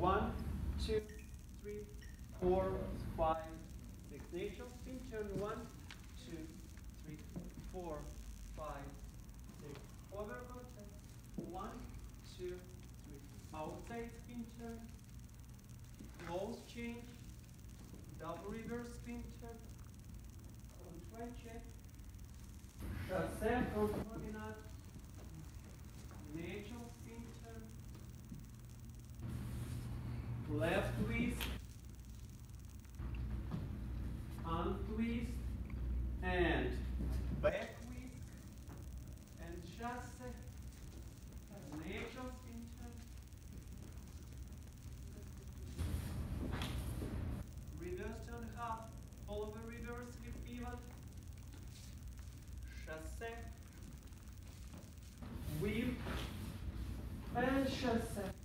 One, two, three, four, 5, 6. Natural spin turn. 1, 2, 3, 4, 5, 6. Over rotate. 1, 2, 3. Outside spin turn. Close change. Double reverse spin turn. Untwist check. Descent on promenade. Natural spin turn. Left twist. Untwist and back whisk and chasse. Natural spin turn. Reverse turn half. Followay reverse slip pivot. Chasse. Whip and chasse.